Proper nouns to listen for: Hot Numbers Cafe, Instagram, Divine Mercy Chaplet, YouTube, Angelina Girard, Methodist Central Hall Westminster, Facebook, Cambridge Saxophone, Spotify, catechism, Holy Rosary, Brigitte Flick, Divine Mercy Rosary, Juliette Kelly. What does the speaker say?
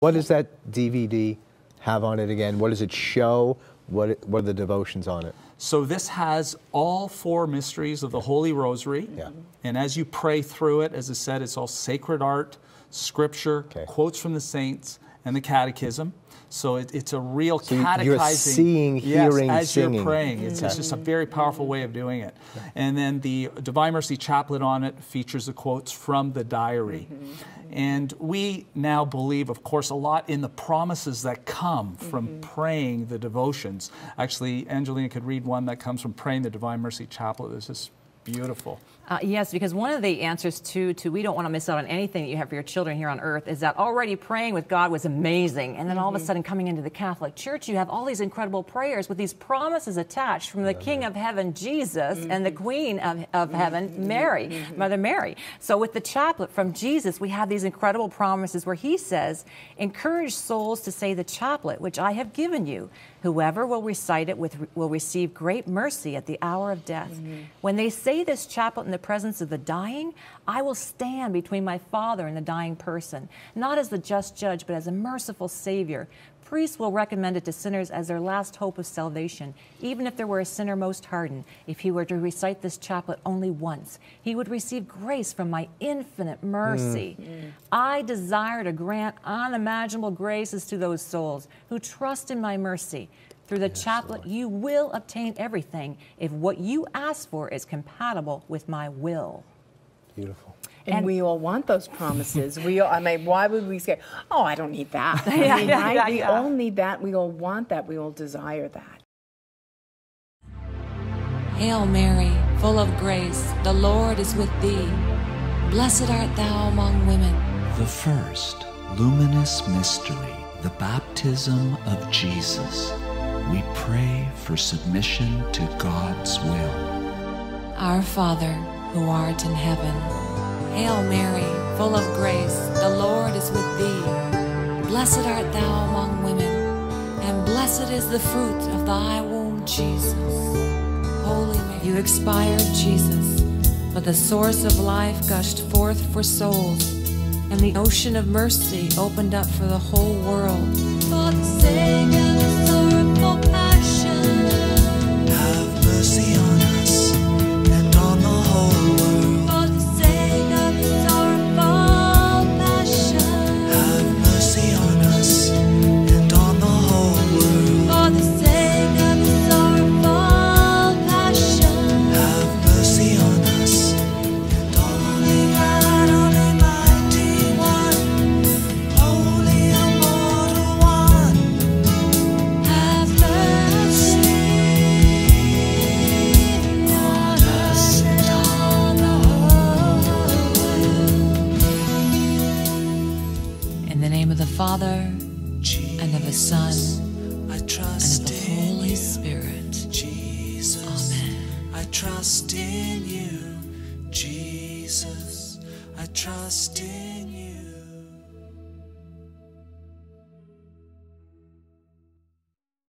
What does that DVD have on it again? What does it show? What are the devotions on it? So this has all four mysteries of the Holy Rosary. Yeah. And as you pray through it, as I said, it's all sacred art, scripture, quotes from the saints, and the catechism. So it's a real catechizing. You're seeing, hearing, as singing. You're praying. It's just a very powerful way of doing it. And then the Divine Mercy Chaplet on it features the quotes from the diary. And we now believe, of course, a lot in the promises that come from praying the devotions. Actually, Angelina could read one that comes from praying the Divine Mercy Chaplet. This is beautiful. Yes, because one of the answers to we don't want to miss out on anything that you have for your children here on earth is that already praying with God was amazing, and then all of a sudden coming into the Catholic Church, you have all these incredible prayers with these promises attached from the King of Heaven, Jesus, and the Queen of Heaven, Mary, Mother Mary. So with the chaplet from Jesus, we have these incredible promises where he says, encourage souls to say the chaplet, which I have given you. Whoever will recite it will receive great mercy at the hour of death. When they say this chaplet in the presence of the dying, I will stand between my Father and the dying person, not as the just judge, but as a merciful Savior. Priests will recommend it to sinners as their last hope of salvation. Even if there were a sinner most hardened, if he were to recite this chaplet only once, he would receive grace from my infinite mercy. I desire to grant unimaginable graces to those souls who trust in my mercy. Through the chaplet, Lord, you will obtain everything if what you ask for is compatible with my will. Beautiful. And we all want those promises. We all, I mean, why would we say, oh, I don't need that? We all need that. We all want that. We all desire that. Hail Mary, full of grace, the Lord is with thee. Blessed art thou among women. The first luminous mystery, the baptism of Jesus. We pray for submission to God's will. Our Father, who art in heaven, Hail Mary, full of grace, the Lord is with thee. Blessed art thou among women, and blessed is the fruit of thy womb, Jesus. Holy Mary, you expired, Jesus, but the source of life gushed forth for souls, and the ocean of mercy opened up for the whole world. For the sake of the sorrowful passion, have mercy on us and on the whole world. Father, Jesus, and of the Son, I trust, and of the Holy Spirit. Jesus, Amen. I trust in you, Jesus. I trust in you.